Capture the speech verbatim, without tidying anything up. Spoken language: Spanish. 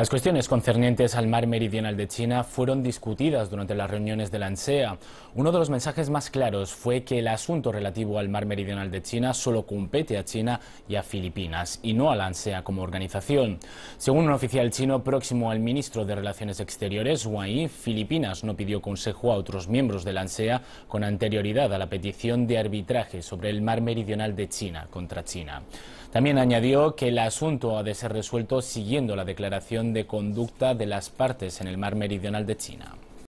Las cuestiones concernientes al Mar Meridional de China fueron discutidas durante las reuniones de la ANSEA. Uno de los mensajes más claros fue que el asunto relativo al Mar Meridional de China solo compete a China y a Filipinas, y no a la ANSEA como organización. Según un oficial chino próximo al ministro de Relaciones Exteriores, Wang Yi, Filipinas no pidió consejo a otros miembros de la ANSEA con anterioridad a la petición de arbitraje sobre el Mar Meridional de China contra China. También añadió que el asunto ha de ser resuelto siguiendo la declaración de conducta de las partes en el Mar Meridional de China.